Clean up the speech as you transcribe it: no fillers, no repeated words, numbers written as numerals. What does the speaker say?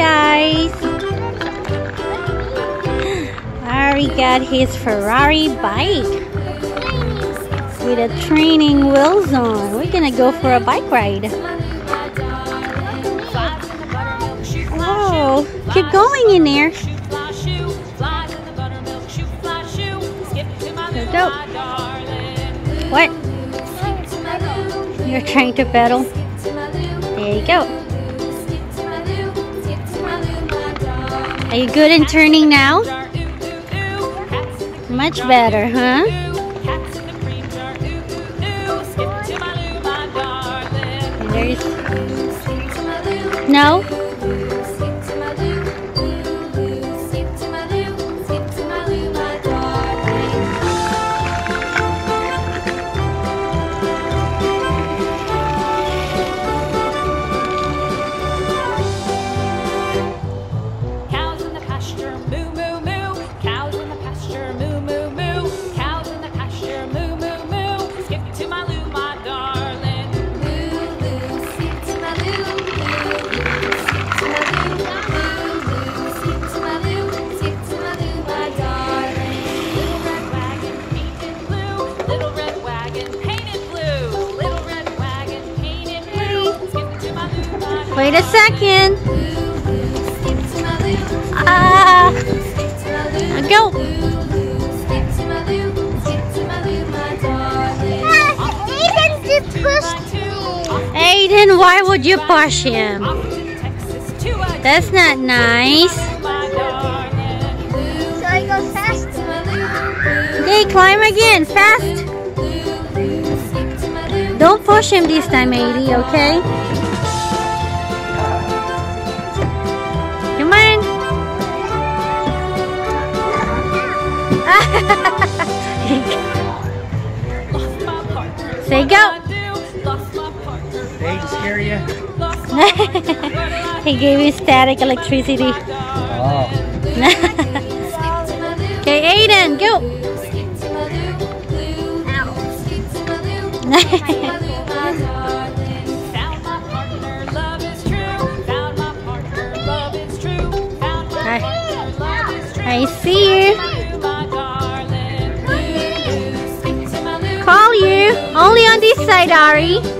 guys! Arri got his Ferrari bike with the training wheels on. We're gonna go for a bike ride. Whoa! Keep going in there. Go. What? You're trying to pedal. There you go. Are you good in turning now? Much better, huh? No? Wait a second. Go. Aiden just pushed me. Aiden, why would you push him? That's not nice. So I go fast. Okay, climb again, fast. Don't push him this time, Aiden, okay? Say go. They scare you. He gave you static electricity. Oh. Okay, Aiden, go. I see you. Only on this side, Arri.